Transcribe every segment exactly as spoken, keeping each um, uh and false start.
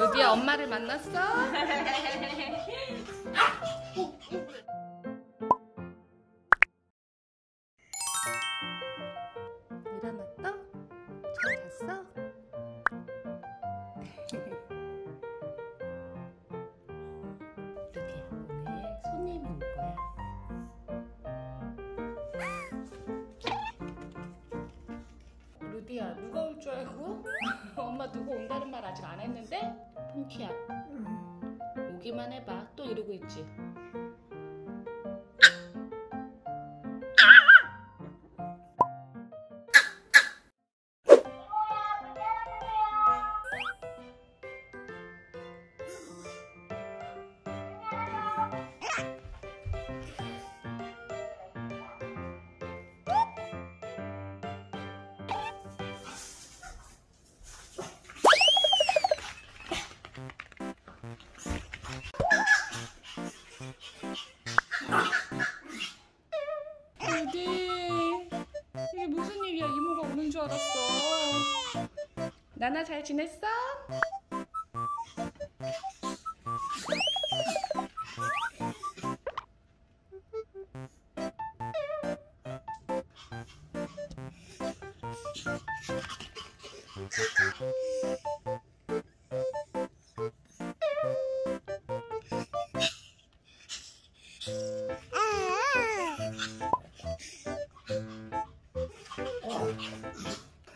루비야, 엄마를 만났어? 일어났어? 잘 잤어? 루비야, 오늘 손님이 올 거야. 루디야, 누가 올 줄 알고? 엄마 누구 온다는 말 아직 안 했는데? 펑키야, 오기만 해봐. 또 이러고 있지? 이게 무슨 일이야? 이모가 오는 줄 알았어. 나나 잘 지냈어?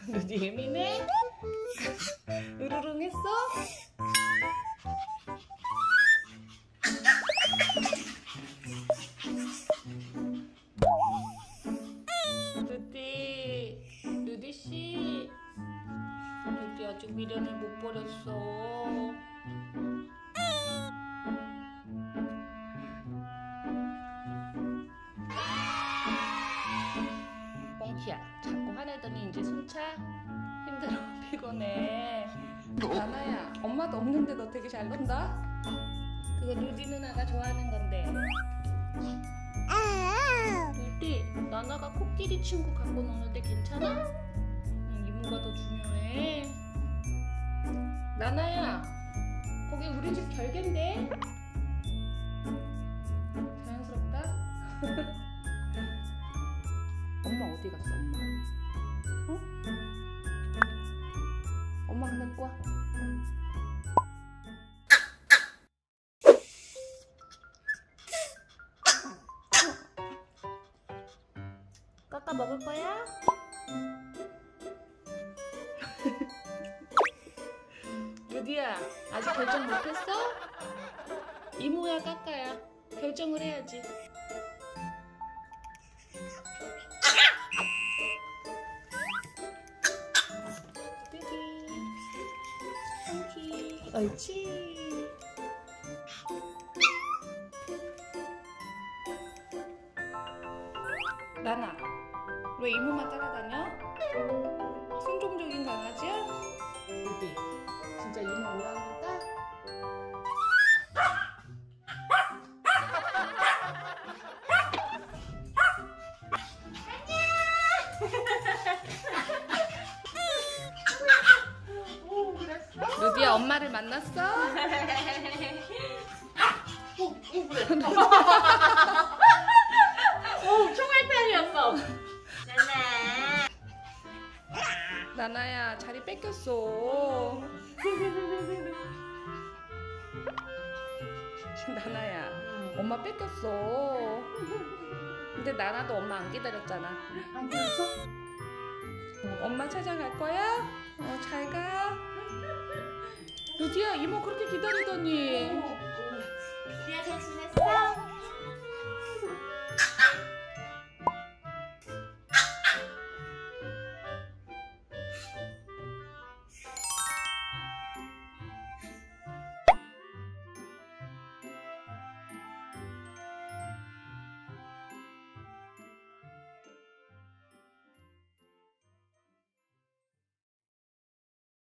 루디 예민해? 으르릉 했어? 루디, 루디씨, 루디 아직 미련을 못 버렸어. 펑키야, 자꾸 화내더니 이제 숨차? 힘들어, 피곤해. 나나야, 엄마도 없는데 너 되게 잘 논다? 그거 루디 누나가 좋아하는 건데. 루디, 나나가 코끼리 친구 갖고 노는데 괜찮아? 응, 이모가 더 중요해. 나나야, 거기 우리 집 결계인데? 자연스럽다? 엄마 어디 갔어, 엄마? 어? 엄마 그냥 꼬아. 깎아 먹을 거야? 루디야, 아직 결정 못했어? 이모야, 깎아야. 결정을 해야지. 옳지. 나나, 왜 이모만 따라다녀? 순종적인 강아지야? 루디, 진짜 이모 올라간다? 루디야, 엄마를 만났어? 오, 총알탄이었어. 나나. 나나야, 자리 뺏겼어. 나나야, 엄마 뺏겼어. 근데 나나도 엄마 안 기다렸잖아. 안 기다렸어? 엄마 찾아갈 거야? 어, 잘 가. 루디야, 이모 그렇게 기다리더니. 어, 어.